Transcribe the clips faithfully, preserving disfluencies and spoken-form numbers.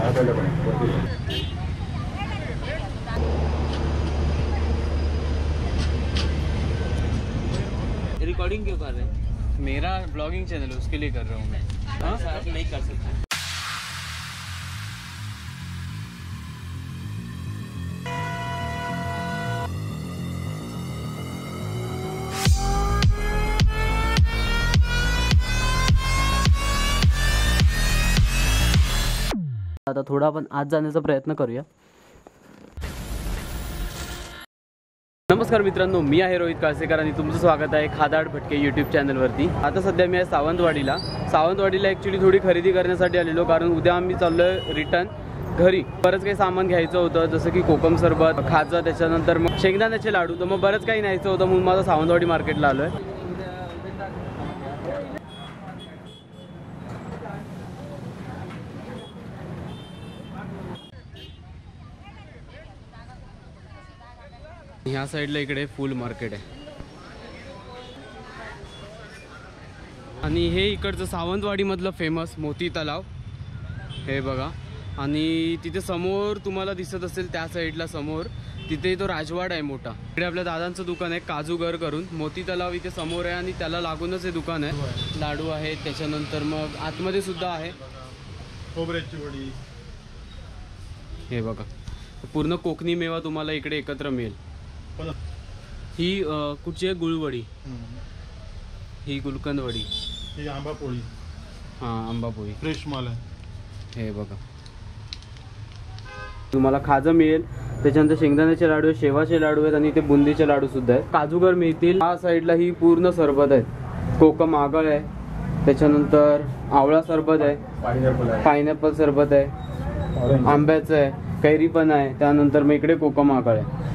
Recording क्यों कर रहे हैं? मेरा ब्लॉगिंग चैनल है, उसके लिए कर रहा हूँ मैं। हाँ सर, नहीं कर सकता। आता थोड़ा आपण आज जाण्याचा प्रयत्न करूया। नमस्कार मित्रांनो, मी आहे रोहित काळसेकर आणि तुमचं स्वागत आहे खादाड भटके यूट्यूब चॅनलवरती। आता सध्या मी आहे सावंतवाडीला। सावंतवाडीला ॲक्च्युली थोडी खरेदी करण्यासाठी आलेलो, कारण उद्या आम्ही चाललो आहे रिटर्न घरी। बरंच काही सामान घ्यायचं होतं, जसं की कोकम सरबत, खाजा, त्याच्यानंतर मग शेंगदाण्याचे लाडू, तर मग बरंच काही न्यायचं होतं, म्हणून माझा सावंतवाडी मार्केटला आलो आहे। ह्या साइडला इकडे फुल मार्केट आहे आणि हे इकडचं सावंतवाडी मधलं फेमस मोती तलाव हे बघा। आणि तिथे समोर तुम्हाला दिसत असेल त्या साइडला समोर तिथे तो राजवाडा आहे मोठा। इकडे आपल्या दादांचं दुकान आहे काजूगर करून। मोती तलाव इथे समोर आहे आणि त्याला लागूनच हे दुकान आहे। लाडू आहे, त्याच्यानंतर मग आतमध्ये सुद्धा आहे खोबऱ्याची वडी। हे बघा पूर्ण कोकणी मेवा तुम्हाला इकडे एकत्र मिळेल। ही कुठची आहे? गुळवडी। ही गुलकंद वडी, ही आंबापोळी। हां आंबापोळी फ्रेश माल आहे हे बघा। तुम्हाला खाजा मिळेल, त्याच्यानंतर शेंगदाण्याचे लाडू आहेत, शेवाचे लाडू आहेत आणि इथे बुंदीचे लाडू सुद्धा आहेत, काजूगर मिळतील। हा साईडला ही पूर्ण सरबत आहे, कोकम आगळ आहे, त्याच्यानंतर आवळा सरबत आहे, पाइनएप्पल सरबत आहे, आंब्याचं आहे, कैरी पण आहे, त्यानंतर मग इकडे कोकम आगळ आहे।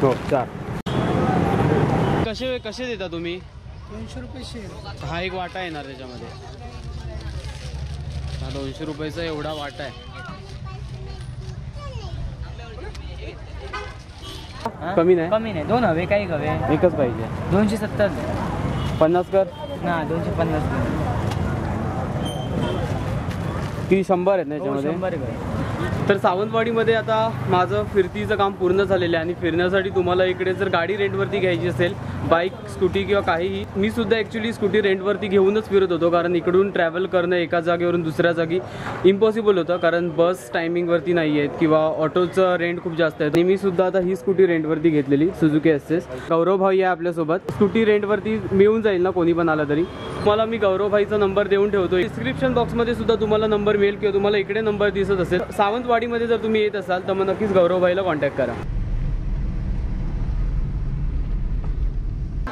हो चार कसे कसे देता तुम्ही? दोनशे रुपये शेअर। हा एक वाटा येणार त्याच्यामध्ये। हा दोनशे रुपयाचा एवढा वाटा आहे। कमी नाही कमी नाही, दोन हवे काही हवे, एकच पाहिजे। दोनशे सत्तर पन्नास कर ना, दोनशे पन्नास कर। ती शंभर आहेत ना त्याच्यामध्ये, शंभर आहे। तर सावंतवाडीमध्ये आता माझं फिरतीचं काम पूर्ण झालेलं आहे आणि फिरण्यासाठी तुम्हाला इकडे जर गाडी रेंटवरती घ्यायची असेल, बाईक, स्कूटी किंवा काहीही, मी सुद्धा ॲक्च्युली स्कूटी रेंटवरती घेऊनच फिरत होतो, कारण इकडून ट्रॅव्हल करणं एका जागेवरून दुसऱ्या जागी इम्पॉसिबल होतं, कारण बस टायमिंगवरती नाही आहेत किंवा ऑटोचं रेंट खूप जास्त आहे। आणि मी सुद्धा आता ही स्कूटी रेंटवरती घेतलेली, सुझुकी एसएस। गौरवभाई आहे आपल्यासोबत, स्कूटी रेंटवरती मिळून जाईल ना कोणी पण आलं तरी। तुम्हाला मी गौरवभाईचा नंबर देऊन ठेवतो, डिस्क्रिप्शन बॉक्समध्ये सुद्धा तुम्हाला नंबर मिळेल किंवा तुम्हाला इकडे नंबर दिसत असेल। सावंतवाडीमध्ये जर तुम्ही येत असाल तर मग नक्कीच गौरवभाईला कॉन्टॅक्ट करा।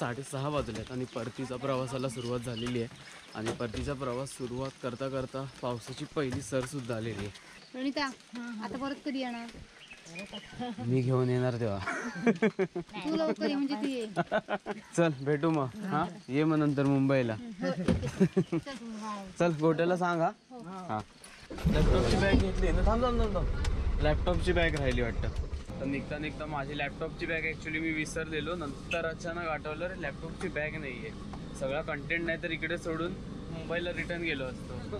साडेसहा वाजलेत आणि परतीचा प्रवासाला सुरुवात झालेली आहे आणि परतीचा प्रवास सुरुवात करता करता पावसाची पहिली सर सुद्धा आलेली आहे। प्रणिता आता परत कधी येणार? मी घेऊन येणार तेव्हा तू लवकर ये म्हणजे तू ये। चल भेटू मग, हा ये मग नंतर मुंबईला। चल गोट्याला सांग हा। हा लॅपटॉपची बॅग घेतली ना? थांब थांब थांब, लॅपटॉपची बॅग राहिली वाटतं। तर निघता निघता माझी लॅपटॉपची बॅग ॲक्च्युली मी विसरलेलो, नंतर अचानक आठवलं लॅपटॉपची बॅग नाही आहे। सगळा कंटेंट नाही तर इकडे सोडून मुंबईला रिटर्न गेलो असतो।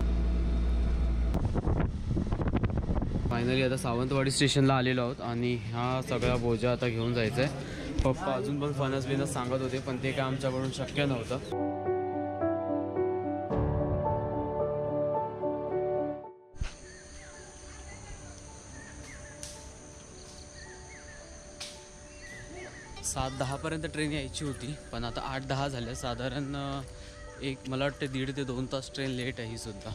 फायनली आता सावंतवाडी स्टेशनला आलेलो आहोत आणि हा सगळा बोजा आता घेऊन जायचा आहे। पप्पा अजून पण फणस बिनस सांगत होते, पण ते काय आमच्याकडून शक्य नव्हतं। सात दहापर्यंत ट्रेन यायची होती, पण आता आठ दहा झाले. साधारण एक मला वाटतं दीड ते दोन तास ट्रेन लेट आहे सुद्धा.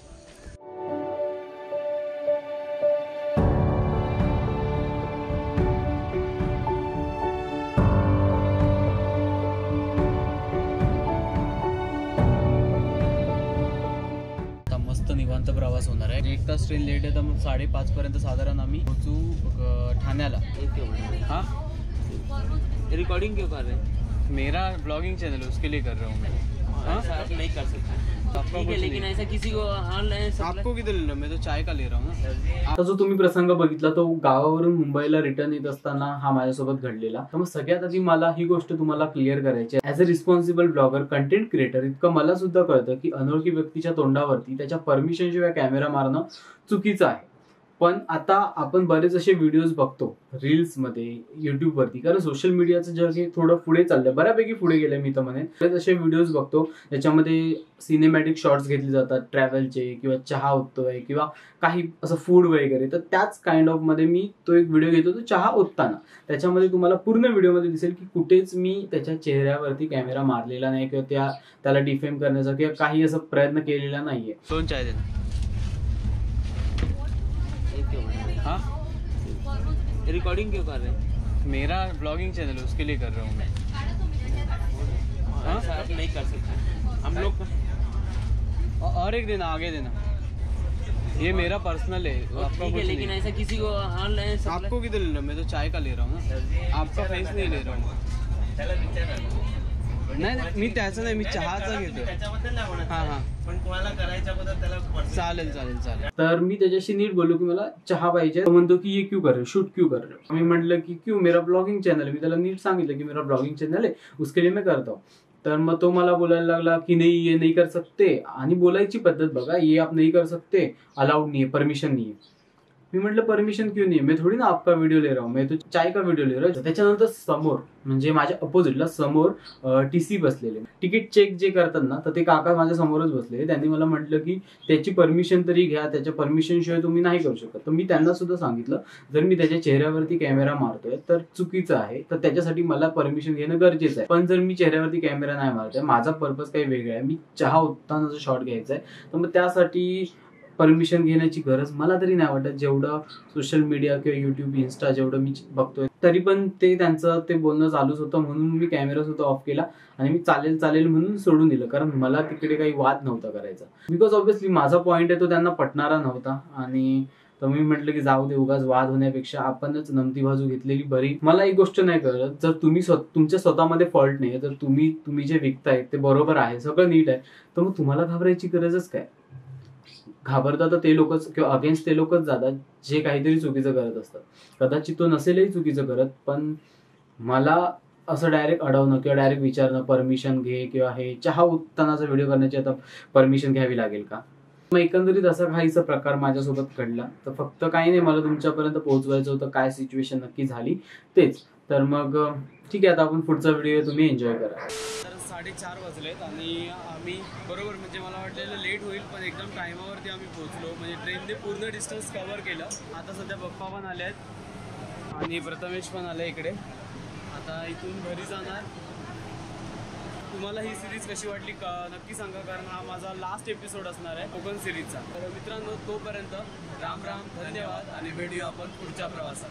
निवांत प्रवास होणार आहे. एक तास ट्रेन लेट आहे तर मग साडेपाच पर्यंत साधारण आम्ही पोहोचू ठाण्याला. हाँ, रिकॉर्डिंग क्यों कर रहे हैं? मेरा ब्लॉगिंग चैनल है, उसके लिए कर रहा हूँ मैं. हाँ, नहीं कर सकता ठीक है, लेकिन ऐसा किसी को आपको किधर ले लो, मैं तो चाय का ले रहा हूँ. आता जो तुम्ही प्रसंग बघितला तो गावावरून मुंबईला रिटर्न येत असताना हा माझ्यासोबत घडलेला. तर मग सगळ्यात आधी मला ही गोष्ट तुम्हाला क्लिअर करायची आहे. As a responsible blogger, content creator, इतकं मला सुद्धा कळतं की अनोळखी व्यक्तीच्या तोंडावरती त्याच्या परमिशनशिवाय कॅमेरा मारणं चुकीचं आहे. पण आता आपण बरेच असे व्हिडिओज बघतो रील्समध्ये, युट्यूबवरती, कारण सोशल मीडियाचं जग हे थोडं पुढे चाललंय, बऱ्यापैकी पुढे गेलं मी तर म्हणेन. बरेच असे व्हिडिओज बघतो ज्याच्यामध्ये सिनेमॅटिक शॉट्स घेतले जातात ट्रॅव्हलचे, किंवा चहा ओततोय किंवा काही असं फूड वगैरे. तर त्याच काइंड ऑफमध्ये मी तो एक व्हिडिओ घेतो, तो चहा ओतताना. त्याच्यामध्ये तुम्हाला पूर्ण व्हिडिओमध्ये दिसेल की कुठेच मी त्याच्या चेहऱ्यावरती कॅमेरा मारलेला नाही किंवा त्या त्याला डिफेम करण्याचा किंवा काही असं प्रयत्न केलेला नाहीये. दोन चाय देतो. हाँ, रिकॉर्डिंग क्यों कर रहे हैं? मेरा ब्लॉगिंग चैनल है, उसके लिए कर रहा हूँ मैं. हाँ, नहीं कर सकता हम लोग. और एक दिन आगे देना, ये मेरा पर्सनल है, आपका कुछ लेकिन ऐसा किसी को आपको किधर ले रहा हूँ, मैं तो चाय का ले रहा हूँ, आपका फेस नहीं ले रहा हूँ. नाही मी त्याचं नाही, मी चहाचा घेतो. हा हा, पण कोणाला करायच्या बद्दल त्याला चालेल चालेल चालेल. तर मी त्याच्याशी नीट बोललो की मला चहा पाहिजे. तो म्हणतो की ये क्यू कर शूट क्यू कर. मी म्हटलं की क्यू, मेरा ब्लॉगिंग चॅनल. मी त्याला नीट सांगितलं की मेरा ब्लॉगिंग चॅनल आहे, उसके लिए मैं करता हूँ. तर मग तो मला बोलायला लागला की नाही, ये नहीं कर सकते. आणि बोलायची पद्धत बघा, ये आप नहीं कर सकते, अलाउड नहीं है, परमिशन नहीं है. मी म्हटलं परमिशन क्यों नहीं है, मैं थोड़ी ना आपका व्हिडिओ ले रहा हूँ, मैं तो चाय का व्हिडिओ ले रहा हूँ. त्याच्यानंतर समोर म्हणजे माझ्या अपोजिटला समोर टी सी बसलेले, तिकीट चेक जे करतात ना, तर ते काका माझ्या समोरच बसलेले. त्यांनी मला म्हटलं की त्याची परमिशन तरी घ्या, त्याच्या परमिशनशिवाय तुम्ही नाही करू शकत. तर मी त्यांना सुद्धा सांगितलं जर मी त्याच्या चेहऱ्यावरती कॅमेरा मारतोय तर चुकीचं आहे, तर त्याच्यासाठी मला परमिशन घेणं गरजेचं आहे. पण जर मी चेहऱ्यावरती कॅमेरा नाही मारतोय, माझा पर्पज काही वेगळा आहे, मी चहा ओतताना जो शॉट घ्यायचा आहे, तर मग त्यासाठी परमिशन घेण्याची गरज मला तरी नाही वाटत. जेवढं सोशल मीडिया किंवा युट्यूब इंस्टा जेवढं मी बघतोय तरी पण ते त्यांचं ते बोलणं चालूच होतं, म्हणून मी कॅमेरा सुद्धा ऑफ केला आणि मी चालेल चालेल म्हणून सोडून दिलं, कारण मला तिकडे काही वाद नव्हता करायचा. बिकॉज ऑब्व्हियसली माझा पॉईंट आहे तो त्यांना पटणारा नव्हता. आणि तर मी म्हटलं की जाऊ दे, उगाच वाद होण्यापेक्षा आपणच नमती बाजू घेतलेली बरी. मला एक गोष्ट नाही कळत, जर तुम्ही स्व तुमच्या स्वतःमध्ये फॉल्ट नाही, तर तुम्ही तुम्ही जे विकताय ते बरोबर आहे, सगळं नीट आहे, तर मग तुम्हाला घाबरायची गरजच काय. घाबरतात तर ते लोकच किंवा अगेन्स्ट ते लोकच जातात जे काहीतरी चुकीचं करत असतात. कदाचित तो नसेलही चुकीचं करत, पण मला असं डायरेक्ट अडवणं किंवा डायरेक्ट विचारणं परमिशन घे किंवा हे चहा उत्तानाचा व्हिडिओ करण्याची आता परमिशन घ्यावी लागेल का. मग एकंदरीत असा काहीचा प्रकार माझ्यासोबत घडला. तर फक्त काही नाही, मला तुमच्यापर्यंत पोहोचवायचं होतं काय सिच्युएशन नक्की झाली तेच. तर मग ठीक आहे, आता आपण पुढचा व्हिडिओ तुम्ही एन्जॉय करा. तर साडेचार वाजलेत आणि आम्ही बरोबर म्हणजे मला वाटलेलं लेट होईल, पण एकदम टायमावरती आम्ही पोहोचलो. म्हणजे ट्रेनने पूर्ण डिस्टन्स कव्हर केलं. आता सध्या बप्पा पण आले आहेत आणि प्रथमेश पण आले इकडे. आता इथून घरी जाणार. तुम्हाला ही सिरीज कशी वाटली का नक्की सांगा, कारण हा माझा लास्ट एपिसोड असणार आहे कोकण सिरीजचा. तर मित्रांनो, तोपर्यंत राम राम, धन्यवाद आणि भेटूया आपण पुढच्या प्रवासात.